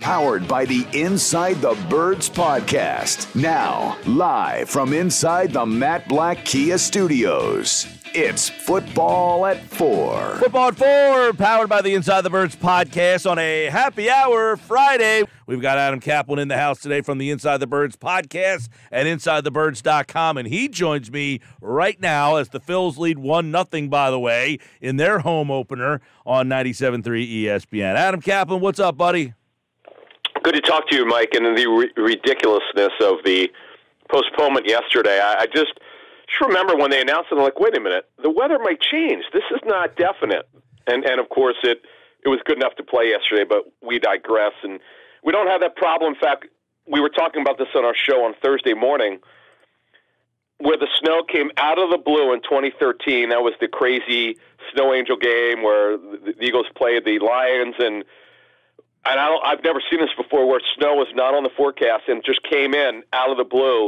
Powered by the Inside the Birds podcast. Now, live from inside the Matt Black Kia Studios, it's Football at 4. Football at 4, powered by the Inside the Birds podcast on a happy hour Friday. We've got Adam Caplan in the house today from the Inside the Birds podcast at InsideTheBirds.com, and he joins me right now as the Phils lead 1-0, by the way, in their home opener on 97.3 ESPN. Adam Caplan, what's up, buddy? Good to talk to you, Mike, and the ridiculousness of the postponement yesterday. I just remember when they announced it, I'm like, wait a minute, the weather might change. This is not definite. And of course, it was good enough to play yesterday, but we digress. And we don't have that problem. In fact, we were talking about this on our show on Thursday morning, where the snow came out of the blue in 2013. That was the crazy snow angel game where the Eagles played the Lions, and I've never seen this before, where snow was not on the forecast and just came in out of the blue.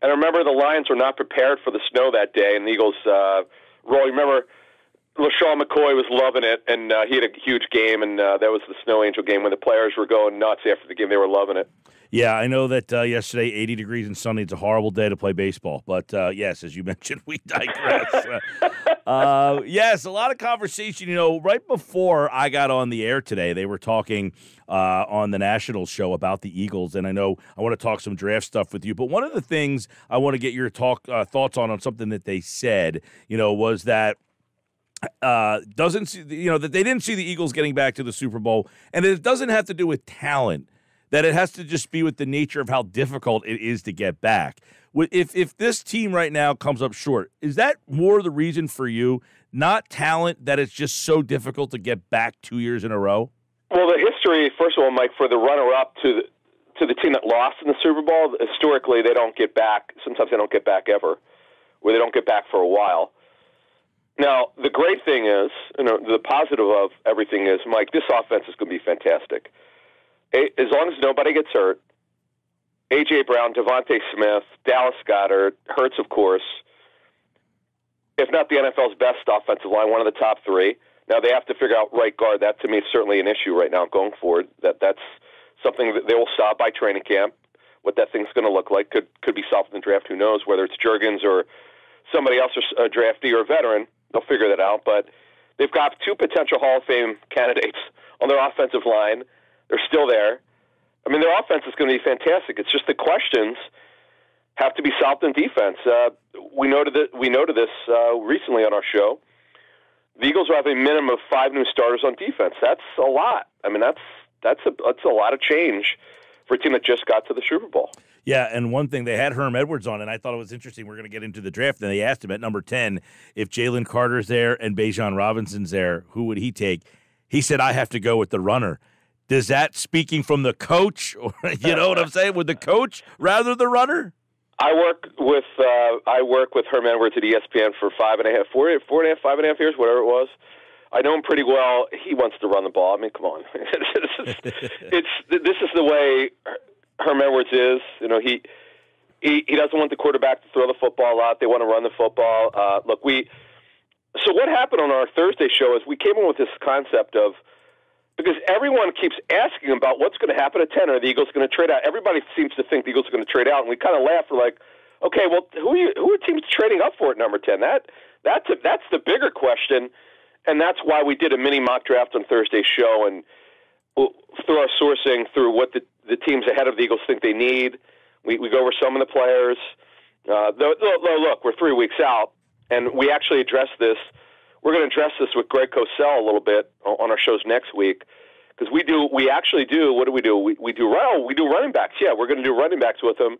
And I remember the Lions were not prepared for the snow that day, and the Eagles roll. Remember, LaShawn McCoy was loving it, and he had a huge game, and that was the snow angel game when the players were going nuts after the game. They were loving it. Yeah, I know that yesterday, 80 degrees and sunny, it's a horrible day to play baseball. But, yes, as you mentioned, we digress. Yes, a lot of conversation. You know, right before I got on the air today, they were talking on the national show about the Eagles. And I know I want to talk some draft stuff with you. But one of the things I want to get your thoughts on something that they said, you know, was that that they didn't see the Eagles getting back to the Super Bowl. And it doesn't have to do with talent. That it has to just be with the nature of how difficult it is to get back. If this team right now comes up short, is that more the reason for you, not talent, that it's just so difficult to get back 2 years in a row? Well, the history, first of all, Mike, for the runner-up to the team that lost in the Super Bowl, historically they don't get back. Sometimes they don't get back ever, or they don't get back for a while. Now, the great thing is, the positive of everything is, Mike, this offense is going to be fantastic. As long as nobody gets hurt, A.J. Brown, Devontae Smith, Dallas Goedert, Hurts, of course, if not the NFL's best offensive line, one of the top three. Now, they have to figure out right guard. That, to me, is certainly an issue right now going forward. That's something that they will solve by training camp. What that thing's going to look like could be solved in the draft. Who knows, whether it's Juergens or somebody else, or a draftee or a veteran. They'll figure that out. But they've got two potential Hall of Fame candidates on their offensive line. They're still there. I mean, their offense is going to be fantastic. It's just the questions have to be solved in defense. We noted this recently on our show. The Eagles will have a minimum of 5 new starters on defense. That's a lot. I mean, that's a lot of change for a team that just got to the Super Bowl. Yeah, and one thing, they had Herm Edwards on, and I thought it was interesting. We're going to get into the draft, and they asked him at number 10 if Jalen Carter's there and Bijan Robinson's there, who would he take? He said, I have to go with the runner. Does that, speaking from the coach, or you know what I'm saying, with the coach rather the runner? I work with Herm Edwards at ESPN for 5 and a half, 5 and a half years, whatever it was. I know him pretty well. He wants to run the ball. I mean, come on, this is the way Herm Edwards is. You know, he doesn't want the quarterback to throw the football out. They want to run the football. So what happened on our Thursday show is we came in with this concept of. Because everyone keeps asking about what's going to happen at 10. Are the Eagles going to trade out? Everybody seems to think the Eagles are going to trade out, and we kind of laugh. We're like, okay, well, who are teams trading up for at number 10? That's the bigger question, and that's why we did a mini mock draft on Thursday's show, and through our sourcing, through what the teams ahead of the Eagles think they need. We go over some of the players. Look, we're 3 weeks out, and we actually addressed this. We're going to address this with Greg Cosell a little bit on our shows next week, because we do running backs. Yeah, we're going to do running backs with him.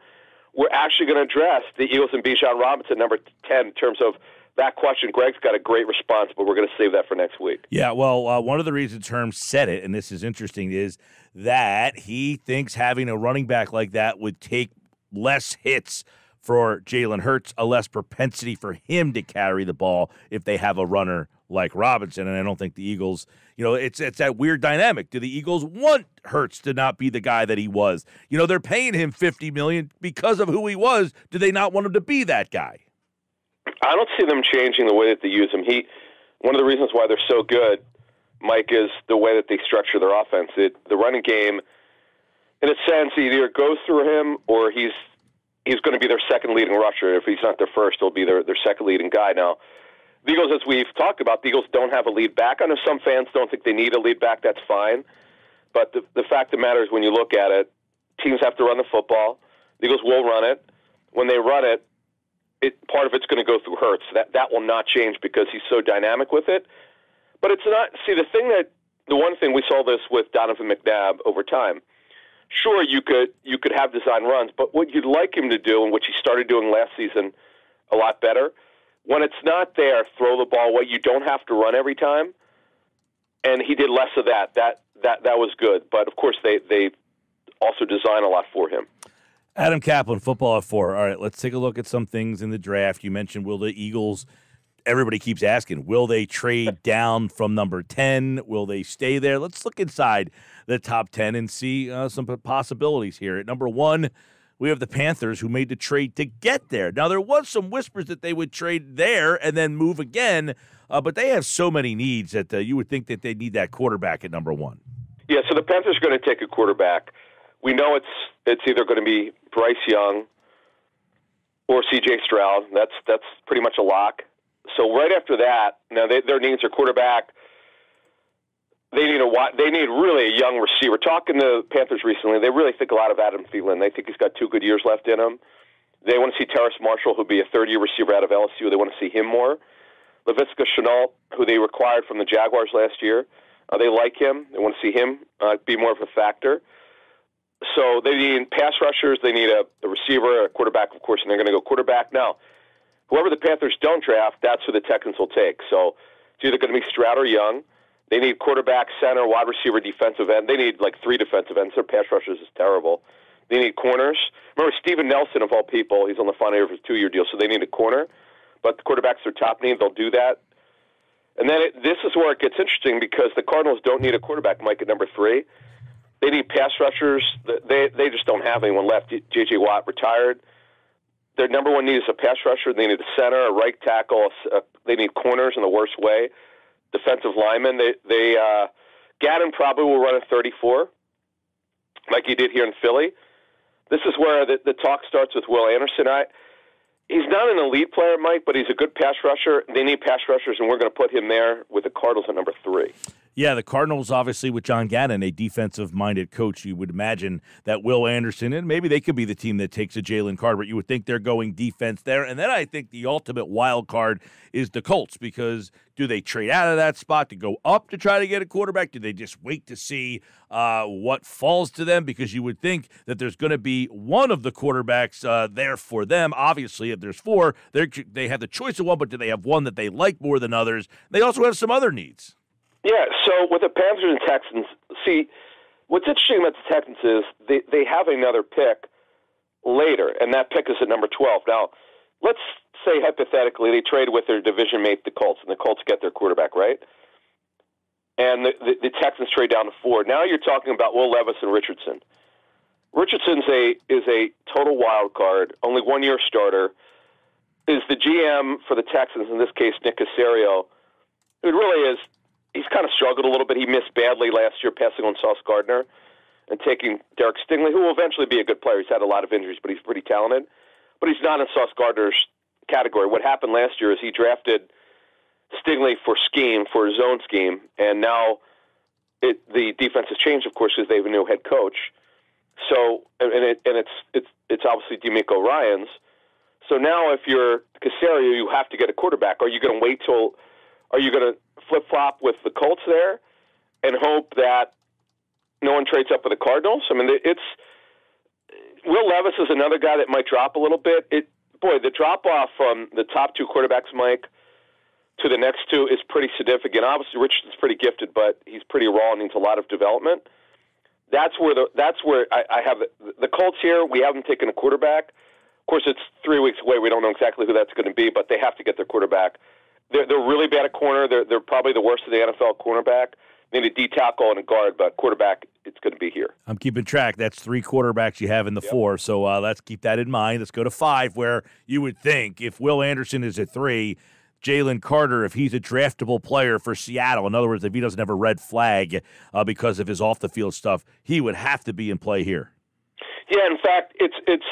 We're actually going to address the Eagles and Bijan Robinson, number 10, in terms of that question. Greg's got a great response, but we're going to save that for next week. Yeah, well, one of the reasons Herm said it, and this is interesting, is that he thinks having a running back like that would take less hits for Jalen Hurts, a less propensity for him to carry the ball if they have a runner like Robinson. And I don't think the Eagles, it's that weird dynamic. Do the Eagles want Hurts to not be the guy that he was? You know, they're paying him $50 million because of who he was. Do they not want him to be that guy? I don't see them changing the way that they use him. One of the reasons why they're so good, Mike, is the way that they structure their offense. The running game in a sense, it either goes through him or he's going to be their second leading rusher. If he's not their first, he'll be their second leading guy. Now, the Eagles, as we've talked about, the Eagles don't have a lead back. I know some fans don't think they need a lead back. That's fine. But the fact of the matter is when you look at it, teams have to run the football. The Eagles will run it. When they run it, part of it's going to go through Hurts. That will not change because he's so dynamic with it. But it's not – see, the one thing we saw this with Donovan McNabb over time. Sure, you could have design runs, but what you'd like him to do and what he started doing last season a lot better, when it's not there, throw the ball away. You don't have to run every time. And he did less of that. That was good. But, of course, they also design a lot for him. Adam Caplan, Football at 4. All right, let's take a look at some things in the draft. You mentioned, will the Eagles – everybody keeps asking, will they trade down from number 10? Will they stay there? Let's look inside the top 10 and see some possibilities here. At number 1, we have the Panthers, who made the trade to get there. Now, there was some whispers that they would trade there and then move again, but they have so many needs that you would think that they need that quarterback at number 1. Yeah, so the Panthers are going to take a quarterback. We know it's either going to be Bryce Young or C.J. Stroud. That's pretty much a lock. So right after that, now their needs are quarterback. They need really a young receiver. Talking to the Panthers recently, they really think a lot of Adam Thielen. They think he's got 2 good years left in him. They want to see Terrace Marshall, who'll be a third-year receiver out of LSU. They want to see him more. Laviska Shenault, who they acquired from the Jaguars last year, they like him. They want to see him be more of a factor. So they need pass rushers. They need a receiver, a quarterback, of course, and they're going to go quarterback. Now, whoever the Panthers don't draft, that's who the Texans will take. So it's either going to be Stroud or Young. They need quarterback, center, wide receiver, defensive end. They need, 3 defensive ends. Their pass rushers is terrible. They need corners. Remember, Steven Nelson, of all people, he's on the final year of his 2-year deal, so they need a corner. But the quarterback's their top need. They'll do that. And then this is where it gets interesting because the Cardinals don't need a quarterback, Mike, at number 3. They need pass rushers. They just don't have anyone left. J.J. Watt retired. Their number 1 need is a pass rusher. They need a center, a right tackle. They need corners in the worst way. Defensive linemen. Gannon probably will run a 34, like he did here in Philly. This is where the talk starts with Will Anderson. He's not an elite player, Mike, but he's a good pass rusher. They need pass rushers, and we're going to put him there with the Cardinals at number 3. Yeah, the Cardinals, obviously, with Jon Gannon, a defensive-minded coach, you would imagine that Will Anderson, and maybe they could be the team that takes a Jalen Carter, but you would think they're going defense there. And then I think the ultimate wild card is the Colts, because do they trade out of that spot to go up to try to get a quarterback? Do they just wait to see what falls to them? Because you would think that there's going to be one of the quarterbacks there for them. Obviously, if there's 4, they have the choice of one, but do they have one that they like more than others? They also have some other needs. Yeah, so with the Panthers and Texans, see, what's interesting about the Texans is they have another pick later, and that pick is at number 12. Now, let's say hypothetically they trade with their division mate, the Colts, and the Colts get their quarterback, right? And the Texans trade down to 4. Now you're talking about Will Levis and Richardson. Richardson's is a total wild card, only 1-year starter, is the GM for the Texans, in this case Nick Casario. It really is. He's kind of struggled a little bit. He missed badly last year, passing on Sauce Gardner and taking Derek Stingley, who will eventually be a good player. He's had a lot of injuries, but he's pretty talented. But he's not in Sauce Gardner's category. What happened last year is he drafted Stingley for his own scheme, and now the defense has changed, of course, because they have a new head coach. So, it's obviously DeMeco Ryans. So now, if you're Casario, you have to get a quarterback. Are you going to wait till? Are you going to flip-flop with the Colts there and hope that no one trades up with the Cardinals? I mean, Will Levis is another guy that might drop a little bit. The drop-off from the top 2 quarterbacks, Mike, to the next 2 is pretty significant. Obviously, Richardson's pretty gifted, but he's pretty raw and needs a lot of development. That's where I have the Colts here. We haven't taken a quarterback. Of course, it's 3 weeks away. We don't know exactly who that's going to be, but they have to get their quarterback. They're really bad at corner. They're probably the worst of the NFL cornerback. They need a D tackle and a guard, but quarterback, it's going to be here. I'm keeping track. That's 3 quarterbacks you have in the 4, so let's keep that in mind. Let's go to 5, where you would think if Will Anderson is at 3, Jalen Carter if he's a draftable player for Seattle. In other words, if he doesn't have a red flag because of his off-the-field stuff, he would have to be in play here. Yeah, in fact, it's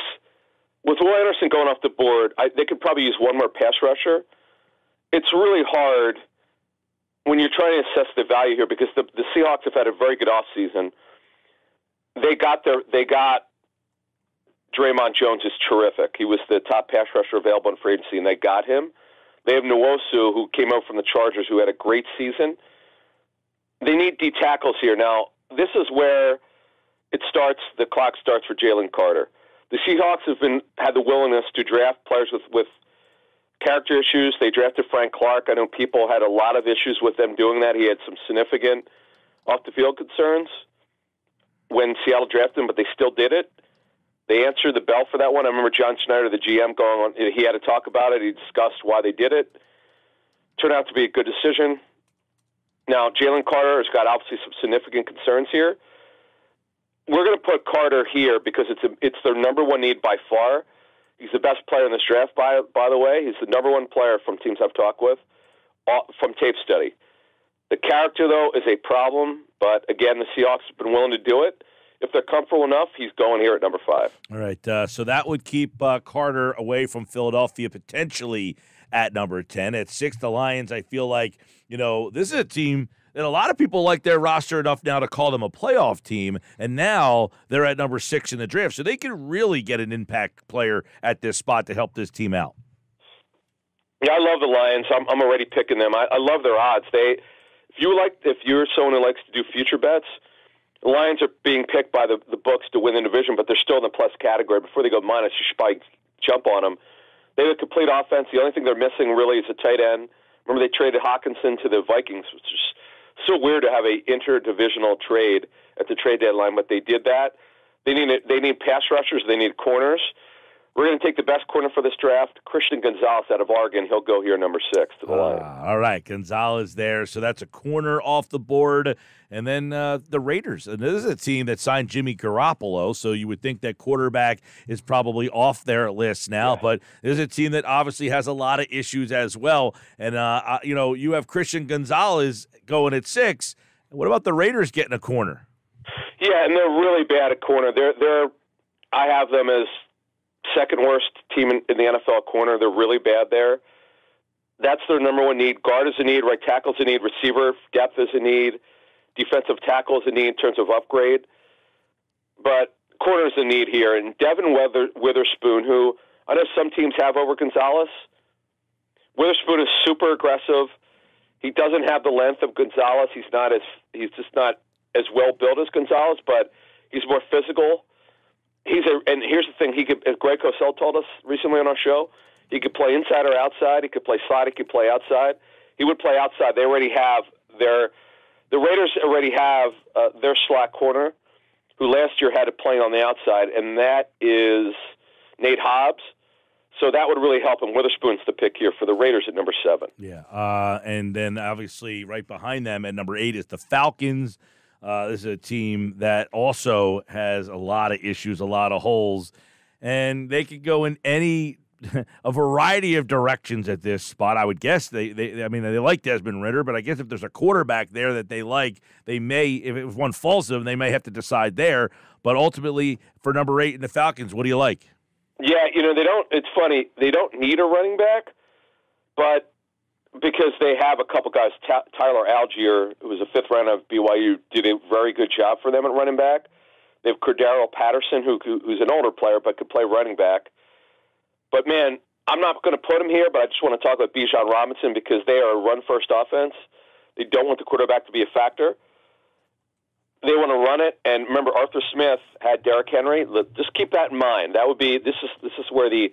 with Will Anderson going off the board, they could probably use one more pass rusher. It's really hard when you're trying to assess the value here because the Seahawks have had a very good offseason. They got Draymond Jones is terrific. He was the top pass rusher available in free agency, and they got him. They have Nwosu, who came over from the Chargers, who had a great season. They need D tackles here. Now, this is where the clock starts for Jalen Carter. The Seahawks have had the willingness to draft players with character issues. They drafted Frank Clark. I know people had a lot of issues with them doing that. He had some significant off-the-field concerns when Seattle drafted him, but they still did it. They answered the bell for that one. I remember John Schneider, the GM, going on. He had a talk about it. He discussed why they did it. Turned out to be a good decision. Now, Jalen Carter has got obviously some significant concerns here. We're going to put Carter here because it's their number one need by far. He's the best player in this draft, by the way. He's the number one player from teams I've talked with, from tape study. The character, though, is a problem, but, again, the Seahawks have been willing to do it. If they're comfortable enough, he's going here at number 5. All right, so that would keep Carter away from Philadelphia potentially at number 10. At 6, the Lions, I feel like, this is a team that a lot of people like their roster enough now to call them a playoff team, and now they're at number 6 in the draft. So they can really get an impact player at this spot to help this team out. Yeah, I love the Lions. I'm already picking them. I love their odds. If you're someone who likes to do future bets, the Lions are being picked by the books to win the division, but they're still in the plus category. Before they go minus, you should probably jump on them. They have a complete offense. The only thing they're missing really is a tight end. Remember, they traded Hawkinson to the Vikings, which is so weird to have an interdivisional trade at the trade deadline, but they did that. They need pass rushers. They need corners. We're going to take the best corner for this draft, Christian Gonzalez out of Oregon. He'll go here number 6 to the Lions. All right, Gonzalez there. So that's a corner off the board. And then the Raiders. And this is a team that signed Jimmy Garoppolo, so you would think that quarterback is probably off their list now. Yeah. But this is a team that obviously has a lot of issues as well. And, you have Christian Gonzalez going at 6. What about the Raiders getting a corner? Yeah, and they're really bad at corner. I have them as – second worst team in the NFL corner. They're really bad there. That's their number one need. Guard is a need. Right tackle is a need. Receiver depth is a need. Defensive tackle is a need in terms of upgrade. But corner is a need here. And Devin Witherspoon, who I know some teams have over Gonzalez. Witherspoon is super aggressive. He doesn't have the length of Gonzalez. He's just not as well built as Gonzalez, but he's more physical. And here's the thing, as Greg Cosell told us recently on our show, he could play inside or outside, he could play slide, he could play outside. He would play outside. The Raiders already have their slot corner, who last year had it playing on the outside, and that is Nate Hobbs. So that would really help him. Witherspoon's the pick here for the Raiders at number 7. Yeah, and then obviously right behind them at number 8 is the Falcons. This is a team that also has a lot of issues, a lot of holes, and they could go in a variety of directions at this spot. I would guess they like Desmond Ridder, but I guess if there's a quarterback there that they like, they may, if one falls to them, they may have to decide there. But ultimately, for number 8 in the Falcons, what do you like? Yeah, they don't. It's funny, they don't need a running back, but because they have a couple guys, Tyler Algier, who was a fifth round of BYU, did a very good job for them at running back. They have Cordero Patterson, who's an older player but could play running back. But, man, I'm not going to put him here, but I just want to talk about Bijan Robinson because they are a run-first offense. They don't want the quarterback to be a factor. They want to run it. And remember, Arthur Smith had Derrick Henry. Just keep that in mind. That would be this is where the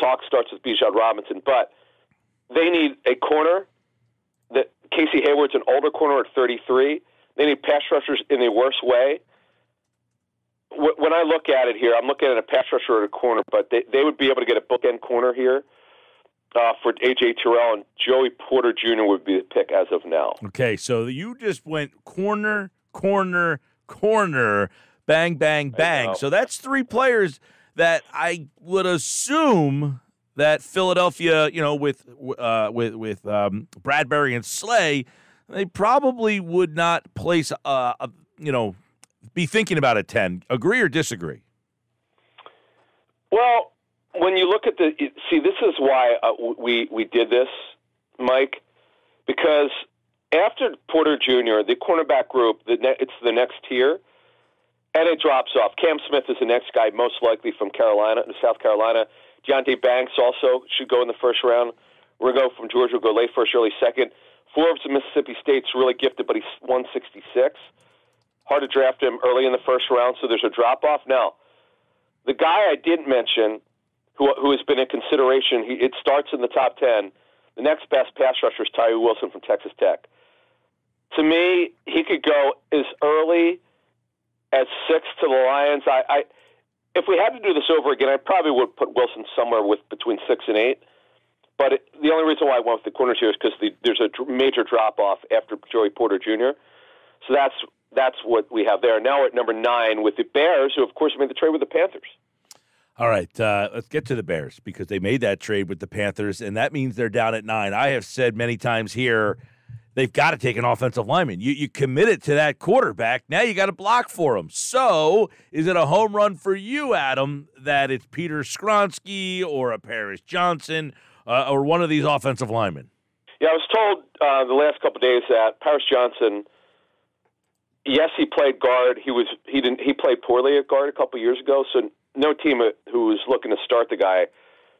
talk starts with Bijan Robinson. But they need a corner. Casey Hayward's an older corner at 33. They need pass rushers in the worst way. When I look at it here, I'm looking at a pass rusher at a corner, but they would be able to get a bookend corner here for A.J. Terrell, and Joey Porter Jr. would be the pick as of now. Okay, so you just went corner, corner, corner, bang, bang, bang. So that's 3 players that I would assume – that Philadelphia, you know, with Bradbury and Slay, they probably would not place be thinking about a 10. Agree or disagree? Well, when you look at this is why we did this, Mike, because after Porter Jr., the cornerback group, it's the next tier, and it drops off. Cam Smith is the next guy, most likely from South Carolina. Deonte Banks also should go in the first round. Rigo from Georgia will go late first, early second. Forbes of Mississippi State's really gifted, but he's 166. Hard to draft him early in the first round, so there's a drop-off. Now, the guy I didn't mention, who has been in consideration, it starts in the top 10. The next best pass rusher is Tyree Wilson from Texas Tech. To me, he could go as early as 6 to the Lions. If we had to do this over again, I probably would put Wilson somewhere between 6 and 8. But the only reason why I went with the corners here is because there's a major drop-off after Joey Porter Jr. So that's what we have there. Now we're at number 9 with the Bears, who, of course, made the trade with the Panthers. All right, let's get to the Bears because they made that trade with the Panthers, and that means they're down at 9. I have said many times here they've got to take an offensive lineman. You committed to that quarterback. Now you got to block for him. So is it a home run for you, Adam, that it's Peter Skronczy or a Paris Johnson or one of these offensive linemen? Yeah, I was told the last couple of days that Paris Johnson, yes, he played guard. He played poorly at guard a couple years ago, so no team who is looking to start the guy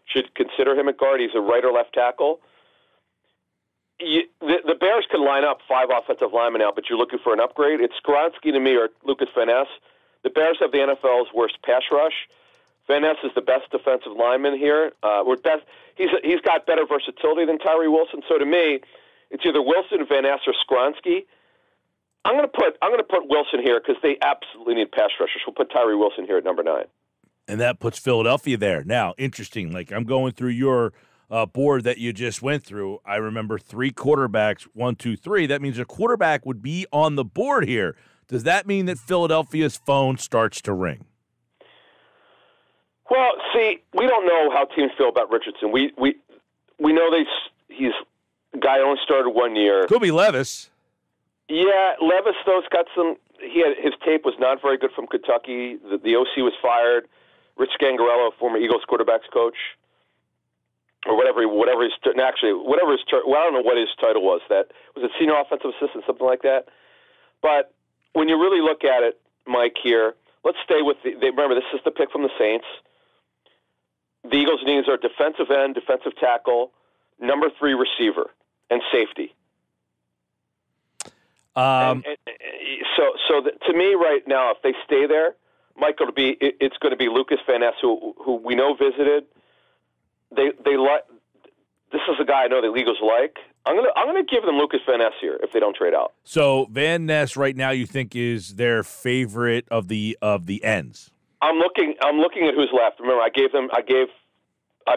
should consider him at guard. He's a right or left tackle. The Bears could line up 5 offensive linemen now, but you're looking for an upgrade. It's Skronczy to me or Lucas Van Ness. The Bears have the NFL's worst pass rush. Van Ness is the best defensive lineman here. He's got better versatility than Tyree Wilson. So to me, it's either Wilson, Van Ness, or Skronczy. I'm going to put Wilson here because they absolutely need pass rushers. We'll put Tyree Wilson here at number 9. And that puts Philadelphia there. Now, interesting, like I'm going through your board that you just went through. I remember 3 quarterbacks, 1, 2, 3. That means a quarterback would be on the board here. Does that mean that Philadelphia's phone starts to ring? Well, see, we don't know how teams feel about Richardson. We know he's a guy who only started 1 year. Could be Levis. Yeah, Levis, though, has got some – his tape was not very good from Kentucky. The OC was fired. Rich Gangarello, former Eagles quarterbacks coach, or I don't know what his title was. That was it, senior offensive assistant, something like that. But when you really look at it, Mike, here, let's stay with remember, this is the pick from the Saints. The Eagles' needs are defensive end, defensive tackle, number 3 receiver, and safety. To me right now, if they stay there, Michael, it's going to be Lucas Van Ness, who we know visited. They like this is a guy I know the Eagles like. I'm gonna give them Lucas Van Ness here if they don't trade out. So Van Ness right now you think is their favorite of the ends. I'm looking at who's left. Remember, I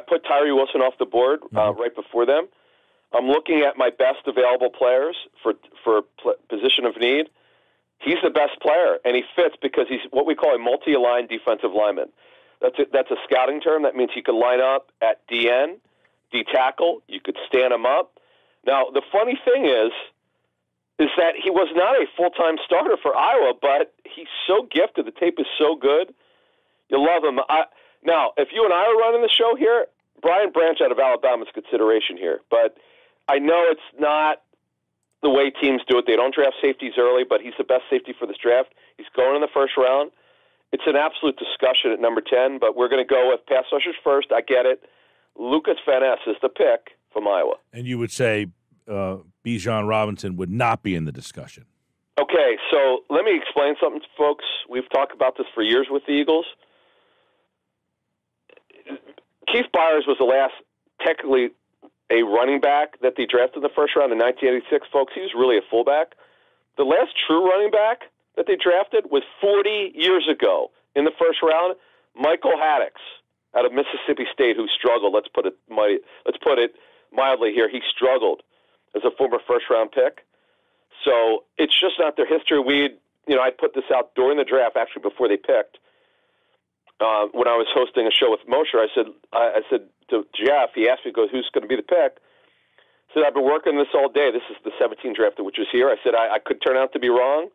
put Tyree Wilson off the board right before them. I'm looking at my best available players for position of need. He's the best player, and he fits because he's what we call a multi-aligned defensive lineman. That's a scouting term. That means he could line up at DN, D tackle. You could stand him up. Now, the funny thing is that he was not a full-time starter for Iowa, but he's so gifted. The tape is so good. You love him. Now, if you and I are running the show here, Brian Branch out of Alabama's consideration here, but I know it's not the way teams do it. They don't draft safeties early, but he's the best safety for this draft. He's going in the first round. It's an absolute discussion at number 10, but we're going to go with pass rushers first. I get it. Lucas Van Ness is the pick from Iowa. And you would say Bijan Robinson would not be in the discussion. Okay, so let me explain something to folks. We've talked about this for years with the Eagles. Keith Byers was the last technically a running back that they drafted in the first round in 1986, folks. He was really a fullback. The last true running back that they drafted was 40 years ago in the first round. Michael Haddix out of Mississippi State, who struggled. Let's put it mildly here. He struggled as a former first-round pick. So it's just not their history. I put this out during the draft, actually before they picked. when I was hosting a show with Mosher, I said to Jeff, he asked me, "Goes, who's going to be the pick?" I said, "I've been working this all day. This is the 17 draft, which is here." I said, I could turn out to be wrong,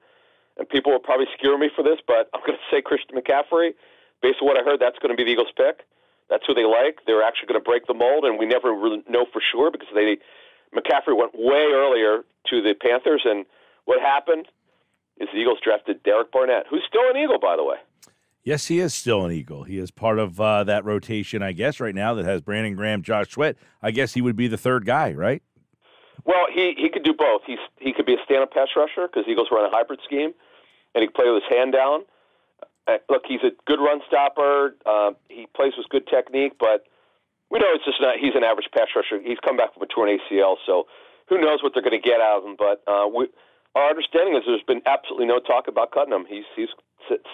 and people will probably skewer me for this, but I'm going to say Christian McCaffrey. Based on what I heard, that's going to be the Eagles' pick. That's who they like. They're actually going to break the mold, and we never really know for sure because McCaffrey went way earlier to the Panthers, and what happened is the Eagles drafted Derek Barnett, who's still an Eagle, by the way. Yes, he is still an Eagle. He is part of that rotation, I guess, right now that has Brandon Graham, Josh Sweat. I guess he would be the third guy, right? Well, he could do both. He could be a stand-up pass rusher because the Eagles run a hybrid scheme, and he could play with his hand down. Look, he's a good run stopper. He plays with good technique, but we know it's just not. He's an average pass rusher. He's come back from a torn ACL, so who knows what they're going to get out of him. But our understanding is there's been absolutely no talk about cutting him. It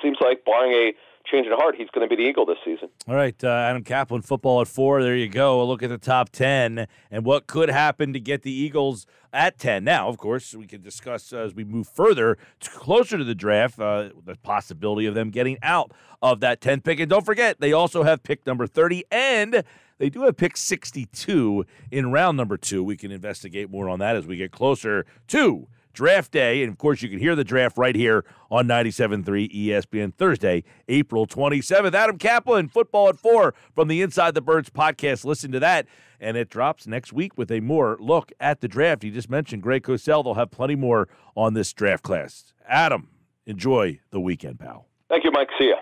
seems like, barring a change in heart, he's going to be the Eagle this season. All right, Adam Caplan, football at 4. There you go. A look at the top 10 and what could happen to get the Eagles at 10. Now, of course, we can discuss as we move further closer to the draft the possibility of them getting out of that 10th pick. And don't forget, they also have pick number 30, and they do have pick 62 in round number 2. We can investigate more on that as we get closer to draft day, and of course you can hear the draft right here on 97.3 ESPN Thursday, April 27th. Adam Caplan, football at 4 from the Inside the Birds podcast. Listen to that, and it drops next week with a more look at the draft. You just mentioned Greg Cosell. They'll have plenty more on this draft class. Adam, enjoy the weekend, pal. Thank you, Mike. See ya.